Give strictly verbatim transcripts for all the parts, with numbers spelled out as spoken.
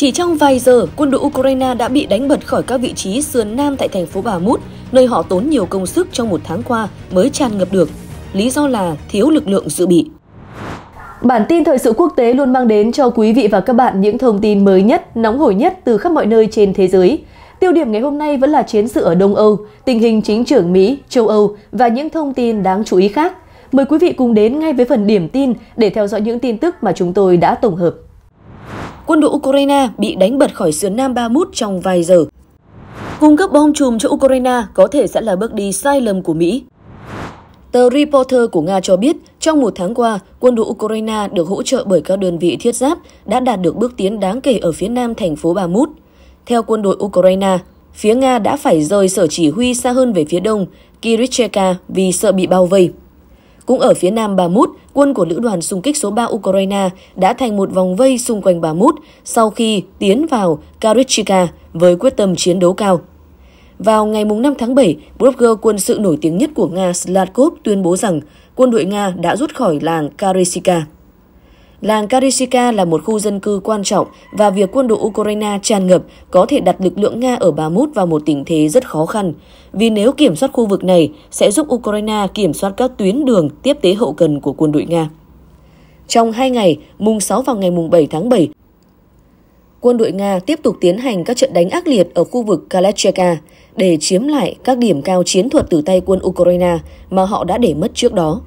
Chỉ trong vài giờ, quân đội Ukraine đã bị đánh bật khỏi các vị trí sườn nam tại thành phố Bakhmut, nơi họ tốn nhiều công sức trong một tháng qua mới tràn ngập được. Lý do là thiếu lực lượng dự bị. Bản tin thời sự quốc tế luôn mang đến cho quý vị và các bạn những thông tin mới nhất, nóng hổi nhất từ khắp mọi nơi trên thế giới. Tiêu điểm ngày hôm nay vẫn là chiến sự ở Đông Âu, tình hình chính trưởng Mỹ, châu Âu và những thông tin đáng chú ý khác. Mời quý vị cùng đến ngay với phần điểm tin để theo dõi những tin tức mà chúng tôi đã tổng hợp. Quân đội Ukraine bị đánh bật khỏi sườn nam Bakhmut trong vài giờ. Cung cấp bom chùm cho Ukraine có thể sẽ là bước đi sai lầm của Mỹ. Tờ Reporter của Nga cho biết, trong một tháng qua, quân đội Ukraine được hỗ trợ bởi các đơn vị thiết giáp đã đạt được bước tiến đáng kể ở phía nam thành phố Bakhmut. Theo quân đội Ukraine, phía Nga đã phải rời sở chỉ huy xa hơn về phía đông, Karachika, vì sợ bị bao vây. Cũng ở phía nam Bakhmut, quân của lữ đoàn xung kích số ba Ukraine đã thành một vòng vây xung quanh Bakhmut sau khi tiến vào Karachika với quyết tâm chiến đấu cao. Vào ngày năm tháng bảy, blogger quân sự nổi tiếng nhất của Nga Sladkov tuyên bố rằng quân đội Nga đã rút khỏi làng Karitsika. Làng Karitsika là một khu dân cư quan trọng và việc quân đội Ukraine tràn ngập có thể đặt lực lượng Nga ở Bakhmut vào một tình thế rất khó khăn, vì nếu kiểm soát khu vực này sẽ giúp Ukraine kiểm soát các tuyến đường tiếp tế hậu cần của quân đội Nga. Trong hai ngày, mùng sáu và ngày mùng bảy tháng bảy, quân đội Nga tiếp tục tiến hành các trận đánh ác liệt ở khu vực Kalachyka để chiếm lại các điểm cao chiến thuật từ tay quân Ukraine mà họ đã để mất trước đó.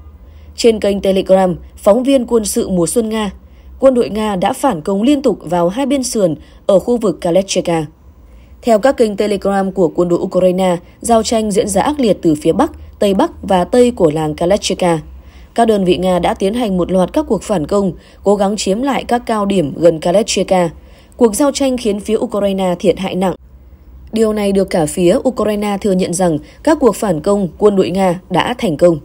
Trên kênh Telegram, phóng viên quân sự mùa xuân Nga, quân đội Nga đã phản công liên tục vào hai bên sườn ở khu vực Kalachyka. Theo các kênh Telegram của quân đội Ukraine, giao tranh diễn ra ác liệt từ phía Bắc, Tây Bắc và Tây của làng Kalachyka. Các đơn vị Nga đã tiến hành một loạt các cuộc phản công, cố gắng chiếm lại các cao điểm gần Kalachyka. Cuộc giao tranh khiến phía Ukraine thiệt hại nặng. Điều này được cả phía Ukraine thừa nhận rằng các cuộc phản công quân đội Nga đã thành công.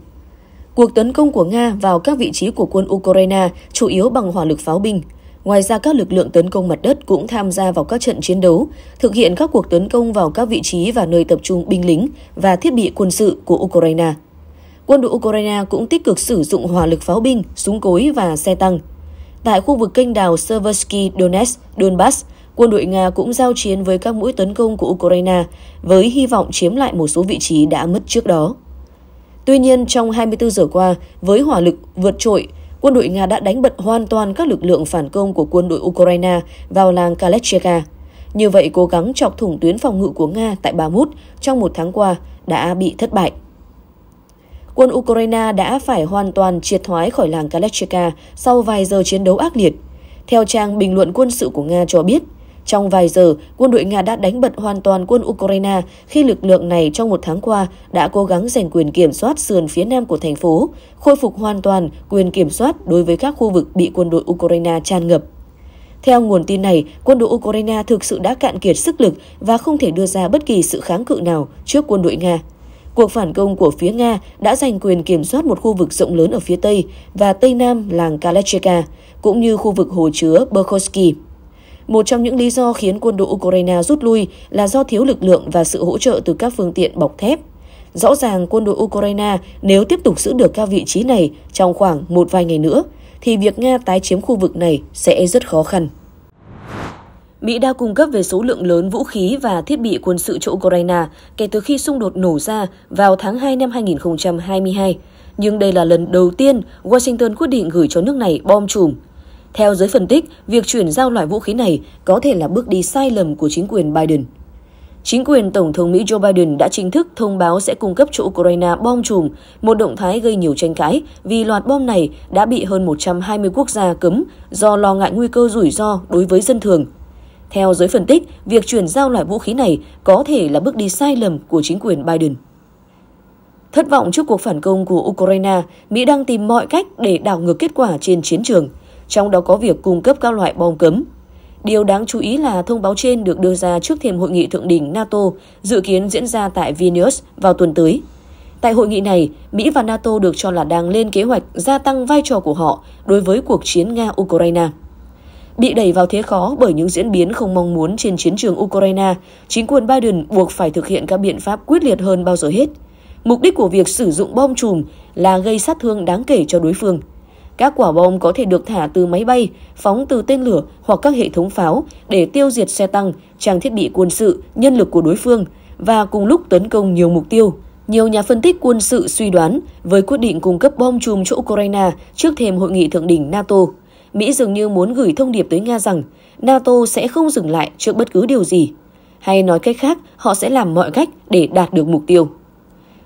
Cuộc tấn công của Nga vào các vị trí của quân Ukraine chủ yếu bằng hỏa lực pháo binh. Ngoài ra, các lực lượng tấn công mặt đất cũng tham gia vào các trận chiến đấu, thực hiện các cuộc tấn công vào các vị trí và nơi tập trung binh lính và thiết bị quân sự của Ukraine. Quân đội Ukraine cũng tích cực sử dụng hỏa lực pháo binh, súng cối và xe tăng. Tại khu vực kênh đào Siversky Donetsk, Donbass, quân đội Nga cũng giao chiến với các mũi tấn công của Ukraine với hy vọng chiếm lại một số vị trí đã mất trước đó. Tuy nhiên, trong hai mươi tư giờ qua, với hỏa lực vượt trội, quân đội Nga đã đánh bật hoàn toàn các lực lượng phản công của quân đội Ukraine vào làng Kalachika. Như vậy, cố gắng chọc thủng tuyến phòng ngự của Nga tại Bakhmut trong một tháng qua đã bị thất bại. Quân Ukraine đã phải hoàn toàn triệt thoái khỏi làng Kalachika sau vài giờ chiến đấu ác liệt. Theo trang bình luận quân sự của Nga cho biết, trong vài giờ, quân đội Nga đã đánh bật hoàn toàn quân Ukraine khi lực lượng này trong một tháng qua đã cố gắng giành quyền kiểm soát sườn phía nam của thành phố, khôi phục hoàn toàn quyền kiểm soát đối với các khu vực bị quân đội Ukraine tràn ngập. Theo nguồn tin này, quân đội Ukraine thực sự đã cạn kiệt sức lực và không thể đưa ra bất kỳ sự kháng cự nào trước quân đội Nga. Cuộc phản công của phía Nga đã giành quyền kiểm soát một khu vực rộng lớn ở phía Tây và Tây Nam làng Kalachika, cũng như khu vực hồ chứa Berezovsky. Một trong những lý do khiến quân đội Ukraine rút lui là do thiếu lực lượng và sự hỗ trợ từ các phương tiện bọc thép. Rõ ràng quân đội Ukraine nếu tiếp tục giữ được các vị trí này trong khoảng một vài ngày nữa, thì việc Nga tái chiếm khu vực này sẽ rất khó khăn. Mỹ đã cung cấp về số lượng lớn vũ khí và thiết bị quân sự cho Ukraine kể từ khi xung đột nổ ra vào tháng hai năm hai nghìn không trăm hai mươi hai. Nhưng đây là lần đầu tiên Washington quyết định gửi cho nước này bom chùm. Theo giới phân tích, việc chuyển giao loại vũ khí này có thể là bước đi sai lầm của chính quyền Biden. Chính quyền Tổng thống Mỹ Joe Biden đã chính thức thông báo sẽ cung cấp cho Ukraine bom chùm, một động thái gây nhiều tranh cãi vì loạt bom này đã bị hơn một trăm hai mươi quốc gia cấm do lo ngại nguy cơ rủi ro đối với dân thường. Theo giới phân tích, việc chuyển giao loại vũ khí này có thể là bước đi sai lầm của chính quyền Biden. Thất vọng trước cuộc phản công của Ukraine, Mỹ đang tìm mọi cách để đảo ngược kết quả trên chiến trường, trong đó có việc cung cấp các loại bom cấm. Điều đáng chú ý là thông báo trên được đưa ra trước thềm hội nghị thượng đỉnh NATO dự kiến diễn ra tại Vilnius vào tuần tới. Tại hội nghị này, Mỹ và NATO được cho là đang lên kế hoạch gia tăng vai trò của họ đối với cuộc chiến Nga-Ukraine. Bị đẩy vào thế khó bởi những diễn biến không mong muốn trên chiến trường Ukraine, chính quyền Biden buộc phải thực hiện các biện pháp quyết liệt hơn bao giờ hết. Mục đích của việc sử dụng bom chùm là gây sát thương đáng kể cho đối phương. Các quả bom có thể được thả từ máy bay, phóng từ tên lửa hoặc các hệ thống pháo để tiêu diệt xe tăng, trang thiết bị quân sự, nhân lực của đối phương và cùng lúc tấn công nhiều mục tiêu. Nhiều nhà phân tích quân sự suy đoán với quyết định cung cấp bom chùm cho Ukraine trước thềm hội nghị thượng đỉnh NATO, Mỹ dường như muốn gửi thông điệp tới Nga rằng NATO sẽ không dừng lại trước bất cứ điều gì. Hay nói cách khác, họ sẽ làm mọi cách để đạt được mục tiêu.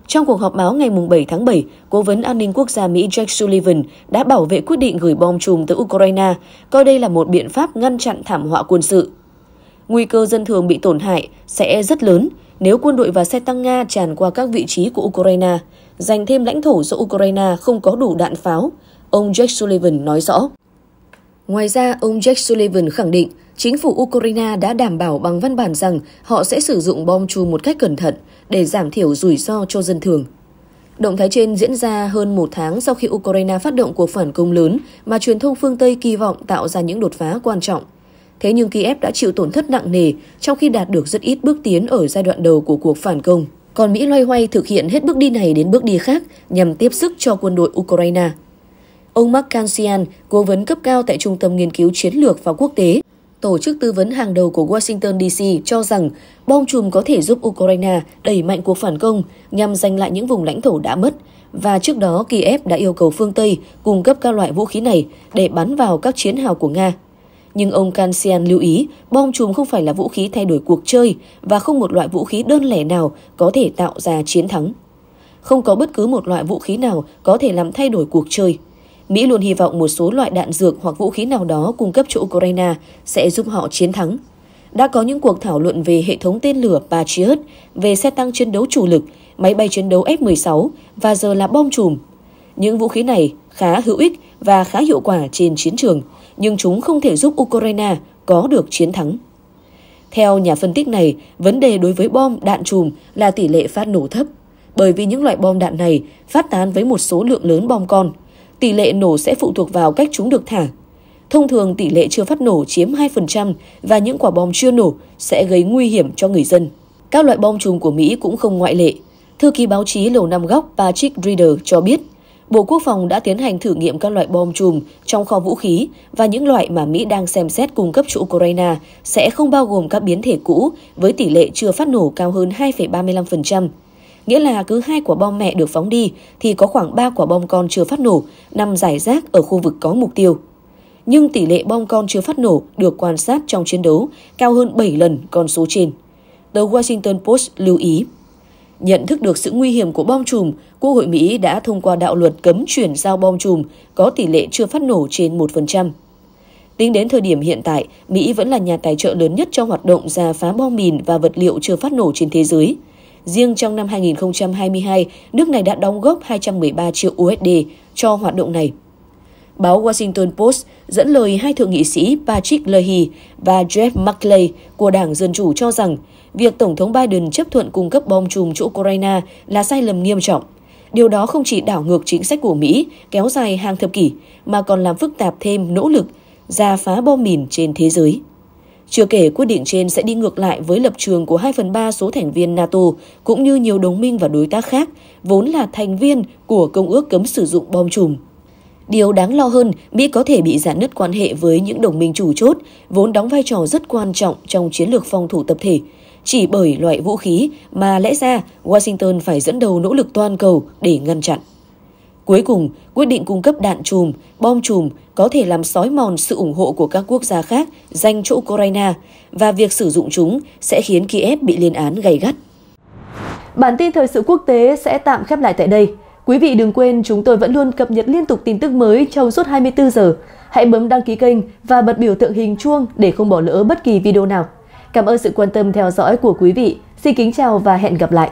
Trong cuộc họp báo ngày bảy tháng bảy, Cố vấn An ninh Quốc gia Mỹ Jake Sullivan đã bảo vệ quyết định gửi bom chùm tới Ukraine, coi đây là một biện pháp ngăn chặn thảm họa quân sự. Nguy cơ dân thường bị tổn hại sẽ rất lớn nếu quân đội và xe tăng Nga tràn qua các vị trí của Ukraine, giành thêm lãnh thổ do Ukraine không có đủ đạn pháo, ông Jake Sullivan nói rõ. Ngoài ra, ông Jake Sullivan khẳng định chính phủ Ukraine đã đảm bảo bằng văn bản rằng họ sẽ sử dụng bom chùm một cách cẩn thận để giảm thiểu rủi ro cho dân thường. Động thái trên diễn ra hơn một tháng sau khi Ukraine phát động cuộc phản công lớn mà truyền thông phương Tây kỳ vọng tạo ra những đột phá quan trọng. Thế nhưng Kiev đã chịu tổn thất nặng nề trong khi đạt được rất ít bước tiến ở giai đoạn đầu của cuộc phản công. Còn Mỹ loay hoay thực hiện hết bước đi này đến bước đi khác nhằm tiếp sức cho quân đội Ukraine. Ông Mark Cancian, cố vấn cấp cao tại Trung tâm Nghiên cứu Chiến lược và Quốc tế, tổ chức tư vấn hàng đầu của Washington đê xê cho rằng bom chùm có thể giúp Ukraine đẩy mạnh cuộc phản công nhằm giành lại những vùng lãnh thổ đã mất, và trước đó Kiev đã yêu cầu phương Tây cung cấp các loại vũ khí này để bắn vào các chiến hào của Nga. Nhưng ông Cancian lưu ý bom chùm không phải là vũ khí thay đổi cuộc chơi và không một loại vũ khí đơn lẻ nào có thể tạo ra chiến thắng. Không có bất cứ một loại vũ khí nào có thể làm thay đổi cuộc chơi. Mỹ luôn hy vọng một số loại đạn dược hoặc vũ khí nào đó cung cấp cho Ukraine sẽ giúp họ chiến thắng. Đã có những cuộc thảo luận về hệ thống tên lửa Patriot, về xe tăng chiến đấu chủ lực, máy bay chiến đấu F mười sáu và giờ là bom chùm. Những vũ khí này khá hữu ích và khá hiệu quả trên chiến trường, nhưng chúng không thể giúp Ukraine có được chiến thắng. Theo nhà phân tích này, vấn đề đối với bom đạn chùm là tỷ lệ phát nổ thấp, bởi vì những loại bom đạn này phát tán với một số lượng lớn bom con. Tỷ lệ nổ sẽ phụ thuộc vào cách chúng được thả. Thông thường tỷ lệ chưa phát nổ chiếm hai phần trăm và những quả bom chưa nổ sẽ gây nguy hiểm cho người dân. Các loại bom chùm của Mỹ cũng không ngoại lệ. Thư ký báo chí Lầu Năm Góc Patrick Ryder cho biết, Bộ Quốc phòng đã tiến hành thử nghiệm các loại bom chùm trong kho vũ khí và những loại mà Mỹ đang xem xét cung cấp cho Ukraine sẽ không bao gồm các biến thể cũ với tỷ lệ chưa phát nổ cao hơn hai phẩy ba mươi lăm phần trăm. Nghĩa là cứ hai quả bom mẹ được phóng đi thì có khoảng ba quả bom con chưa phát nổ nằm rải rác ở khu vực có mục tiêu. Nhưng tỷ lệ bom con chưa phát nổ được quan sát trong chiến đấu cao hơn bảy lần con số trên. Tờ Washington Post lưu ý. Nhận thức được sự nguy hiểm của bom chùm, Quốc hội Mỹ đã thông qua đạo luật cấm chuyển giao bom chùm có tỷ lệ chưa phát nổ trên một phần trăm. Tính đến thời điểm hiện tại, Mỹ vẫn là nhà tài trợ lớn nhất cho hoạt động rà phá bom mìn và vật liệu chưa phát nổ trên thế giới. Riêng trong năm hai nghìn không trăm hai mươi hai, nước này đã đóng góp hai trăm mười ba triệu đô la cho hoạt động này. Báo Washington Post dẫn lời hai thượng nghị sĩ Patrick Leahy và Jeff Merkley của Đảng Dân Chủ cho rằng việc Tổng thống Biden chấp thuận cung cấp bom chùm cho Ukraine là sai lầm nghiêm trọng. Điều đó không chỉ đảo ngược chính sách của Mỹ kéo dài hàng thập kỷ mà còn làm phức tạp thêm nỗ lực rà phá bom mìn trên thế giới. Chưa kể, quyết định trên sẽ đi ngược lại với lập trường của hai phần ba số thành viên NATO cũng như nhiều đồng minh và đối tác khác, vốn là thành viên của Công ước cấm sử dụng bom chùm. Điều đáng lo hơn, Mỹ có thể bị rạn nứt quan hệ với những đồng minh chủ chốt, vốn đóng vai trò rất quan trọng trong chiến lược phòng thủ tập thể, chỉ bởi loại vũ khí mà lẽ ra Washington phải dẫn đầu nỗ lực toàn cầu để ngăn chặn. Cuối cùng, quyết định cung cấp đạn chùm, bom chùm có thể làm xói mòn sự ủng hộ của các quốc gia khác dành cho Ukraine và việc sử dụng chúng sẽ khiến Kiev bị lên án gay gắt. Bản tin thời sự quốc tế sẽ tạm khép lại tại đây. Quý vị đừng quên chúng tôi vẫn luôn cập nhật liên tục tin tức mới trong suốt hai mươi tư giờ. Hãy bấm đăng ký kênh và bật biểu tượng hình chuông để không bỏ lỡ bất kỳ video nào. Cảm ơn sự quan tâm theo dõi của quý vị. Xin kính chào và hẹn gặp lại!